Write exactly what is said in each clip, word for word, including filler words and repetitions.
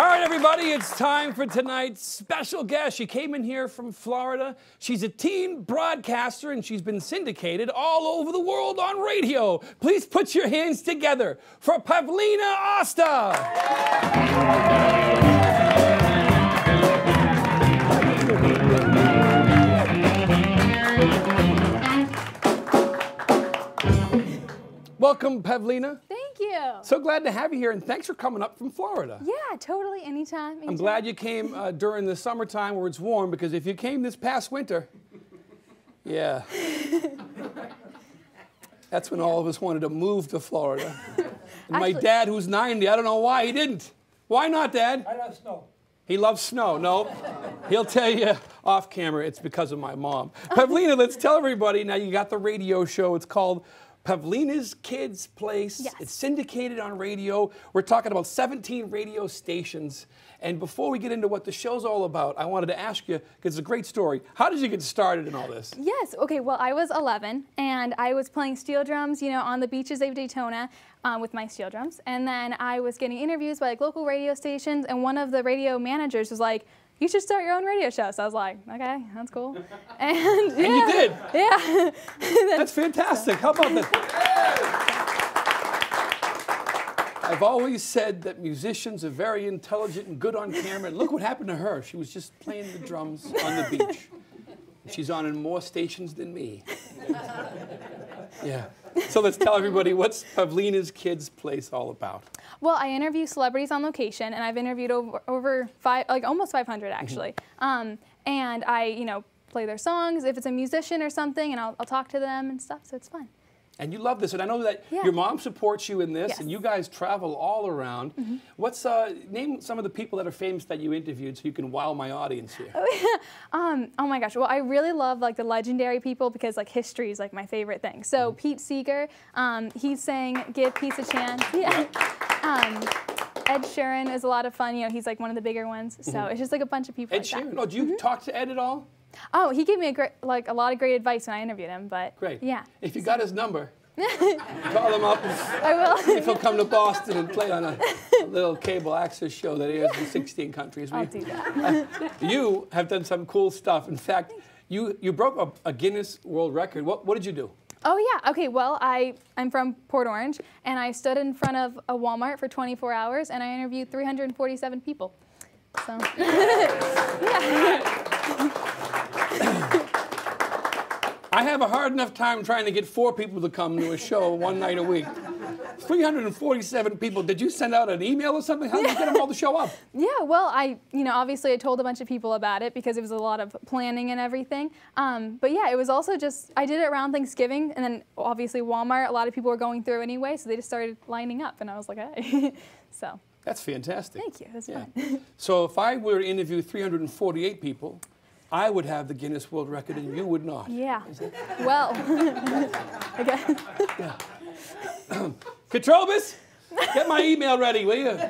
All right, everybody, it's time for tonight's special guest. She came in here from Florida. She's a teen broadcaster, and she's been syndicated all over the world on radio. Please put your hands together for Pavlina Osta. Welcome, Pavlina. Thank you. So glad to have you here, and thanks for coming up from Florida. Yeah, totally, anytime. anytime. I'm glad you came uh, during the summertime where it's warm, because if you came this past winter, yeah, that's when yeah. all of us wanted to move to Florida. And my dad, who's ninety, I don't know why he didn't. Why not, Dad? I love snow. He loves snow. No, he'll tell you off camera it's because of my mom. Pavlina, let's tell everybody now. You got the radio show. It's called Pavlina's Kids Place. Yes. It's syndicated on radio. We're talking about seventeen radio stations. And before we get into what the show's all about, I wanted to ask you, because it's a great story, how did you get started in all this? Yes, okay, well, I was eleven, and I was playing steel drums, you know, on the beaches of Daytona um, with my steel drums. And then I was getting interviews by like local radio stations, and one of the radio managers was like, you should start your own radio show. So I was like, okay, that's cool. And, yeah, and you did. Yeah. then, that's fantastic. So. How about that? I've always said that musicians are very intelligent and good on camera. Look what happened to her. She was just playing the drums on the beach. She's on in more stations than me. Yeah. So let's tell everybody, what's Pavlina's Kids Place all about? Well, I interview celebrities on location, and I've interviewed over, over five, like almost five hundred actually. Mm-hmm. um, and I, you know, play their songs if it's a musician or something, and I'll, I'll talk to them and stuff. So it's fun. And you love this, and I know that yeah. your mom supports you in this, yes. and you guys travel all around. Mm-hmm. What's uh, name some of the people that are famous that you interviewed, so you can wow my audience here. Oh, yeah. um, oh my gosh! Well, I really love like the legendary people, because like history is like my favorite thing. So mm-hmm. Pete Seeger, um, he sang "Give Peace a Chance." Yeah. Um, Ed Sheeran is a lot of fun. You know, he's like one of the bigger ones. So mm-hmm. it's just like a bunch of people. Ed like Sheeran. That. Oh, do you mm-hmm. talk to Ed at all? Oh, he gave me a great, like a lot of great advice when I interviewed him, but great. Yeah. If you so. got his number, call him up. I will. If he'll come to Boston and play on a, a little cable access show that airs in sixteen countries. I'll do that. You have done some cool stuff. In fact, you you broke a, a Guinness World Record. What what did you do? Oh yeah. Okay. Well, I I'm from Port Orange, and I stood in front of a Walmart for twenty-four hours, and I interviewed three hundred forty-seven people. So. yeah. I have a hard enough time trying to get four people to come to a show one night a week. three hundred forty-seven people. Did you send out an email or something? How did yeah. you get them all to show up? Yeah, well, I, you know, obviously I told a bunch of people about it, because it was a lot of planning and everything. Um, but yeah, it was also just, I did it around Thanksgiving, and then obviously Walmart, a lot of people were going through anyway, so they just started lining up, and I was like, hey. so. That's fantastic. Thank you, that's yeah. fun. So if I were to interview three hundred forty-eight people, I would have the Guinness World Record, and you would not. Yeah. Well. okay. Yeah. Katrobus, get my email ready, will you?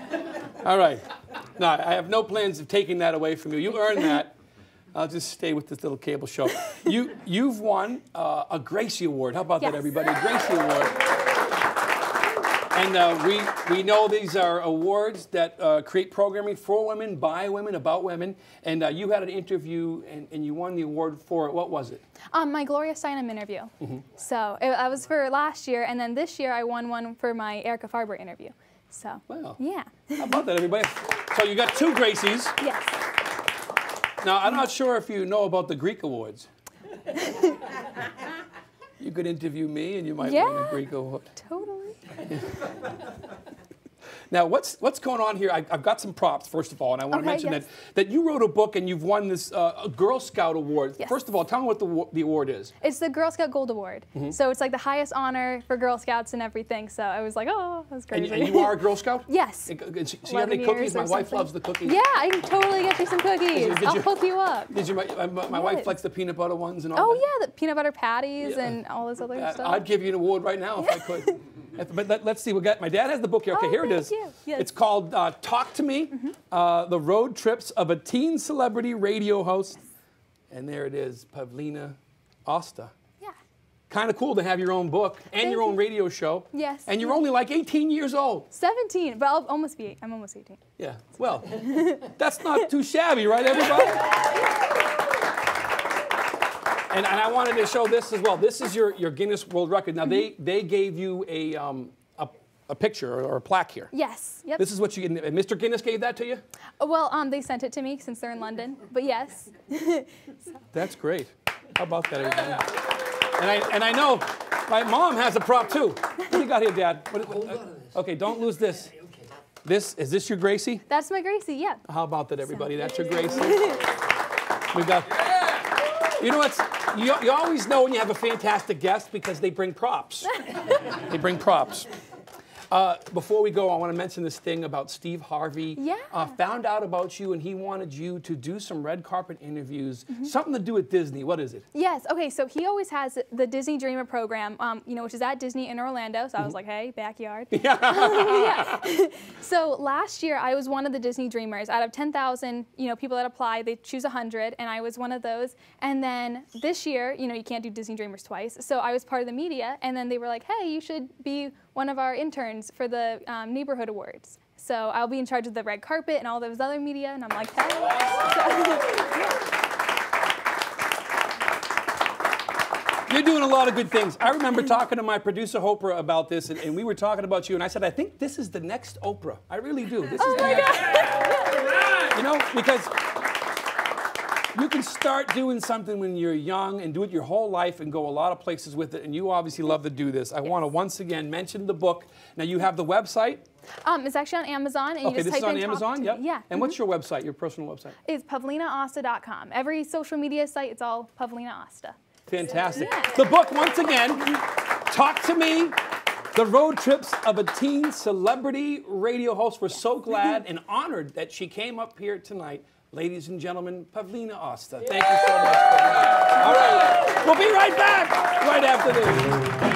All right. No, I have no plans of taking that away from you. You earned that. I'll just stay with this little cable show. You, you've won uh, a Gracie Award. How about yes. that, everybody? A Gracie Award. And uh, we, we know these are awards that uh, create programming for women, by women, about women. And uh, you had an interview, and, and you won the award for it. What was it? Um, my Gloria Steinem interview. Mm-hmm. So it, I was for last year, and then this year I won one for my Erica Farber interview. So, wow. yeah. How about that, everybody? So you got two Gracies. Yes. Now, I'm not sure if you know about the Greek awards. You could interview me, and you might yeah, win a Greek award. Totally. Yeah. Now, what's what's going on here? I, I've got some props, first of all, and I want okay, to mention yes. that that you wrote a book, and you've won this uh, a Girl Scout Award. Yes. First of all, tell me what the the award is. It's the Girl Scout Gold Award. Mm-hmm. So it's like the highest honor for Girl Scouts and everything. So I was like, oh, that's crazy. And, and you are a Girl Scout? Yes. And, and so you have any cookies? My wife loves the cookies. Yeah, I can totally get you some cookies. Did you, did I'll you, hook you up. Did you? My, my, my yes. wife likes the peanut butter ones and all. Oh that. yeah, the peanut butter patties yeah. and all this other I, stuff. I'd give you an award right now if I could. But let, let's see. We got my dad has the book here. Okay, oh, here it is. Yes. It's called uh, "Talk to Me: mm-hmm. uh, The Road Trips of a Teen Celebrity Radio Host," and there it is, Pavlina Osta. Yeah. kind of cool to have your own book and Thank your own you. radio show. Yes. And you're yes. only like eighteen years old. seventeen, but I'll almost be eight. I'm almost eighteen. Yeah, well, that's not too shabby, right, everybody? And, and I wanted to show this as well. This is your, your Guinness World Record. Now, they, they gave you a, um, a, a picture or, or a plaque here. Yes. Yep. This is what you get. And Mister Guinness gave that to you? Well, um, they sent it to me since they're in London, but yes. So. That's great. How about that, everybody? And I, and I know my mom has a prop, too. What do you got here, Dad? What, uh, okay, don't lose this. This, is this your Gracie? That's my Gracie, yeah. How about that, everybody? That's your Gracie. We've got... You know what's... You, you always know when you have a fantastic guest because they bring props. They bring props. Uh, before we go, I want to mention this thing about Steve Harvey. Yeah. Uh, found out about you, and he wanted you to do some red carpet interviews. Mm-hmm. Something to do with Disney. What is it? Yes. Okay. So he always has the Disney Dreamer program, um, you know, which is at Disney in Orlando. So I was mm-hmm. like, hey, backyard. Yeah. Yeah. So last year, I was one of the Disney Dreamers. Out of ten thousand, you know, people that apply, they choose one hundred, and I was one of those. And then this year, you know, you can't do Disney Dreamers twice. So I was part of the media, and then they were like, hey, you should be one of our interns for the um, Neighborhood Awards. So I'll be in charge of the red carpet and all those other media, and I'm like, hey. So, you're doing a lot of good things. I remember talking to my producer, Oprah, about this, and, and we were talking about you, and I said, I think this is the next Oprah. I really do. This oh is my the God. next. You know, because you can start doing something when you're young and do it your whole life and go a lot of places with it, and you obviously love to do this. I yes. want to once again mention the book. Now, you have the website. Um, it's actually on Amazon, and okay, you just this type is on in Amazon, yep. Yeah. And mm-hmm. what's your website, your personal website? It's Pavlina Osta dot com. Every social media site, it's all Pavlina Osta. Fantastic. Yeah. The book, once again, Talk to Me. The road trips of a teen celebrity radio host. We're yeah. so glad and honored that she came up here tonight. Ladies and gentlemen, Pavlina Osta. Thank you so much. All right, we'll be right back right after this.